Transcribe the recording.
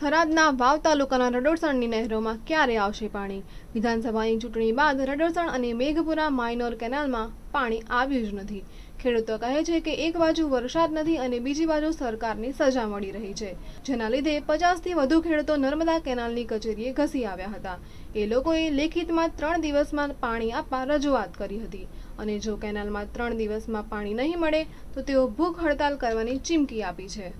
થરાદના વાવ તાલુકાના રડોસણની નહેરોમાં ક્યારે આવશે પાણી? વિધાનસભાની ચૂંટણી બાદ રડોસણ અને મેઘપુરા માઇનોર કેનાલમાં પાણી આવ્યું જ નથી। ખેડૂતો કહે છે કે એક બાજુ વરસાદ નથી અને બીજી બાજુ સરકારની સજા મળી રહી છે, જેના લીધે 50થી વધુ ખેડૂતો નર્મદા કેનાલની કચેરીએ ઘસી આવ્યા હતા। એ લોકોએ લેખિતમાં 3 દિવસમાં પાણી આપવા રજૂઆત કરી હતી અને જો કેનાલમાં 3 દિવસમાં પાણી નહીં મળે તો તેઓ ભૂખ હડતાલ કરવાની ચીમકી આપી છે।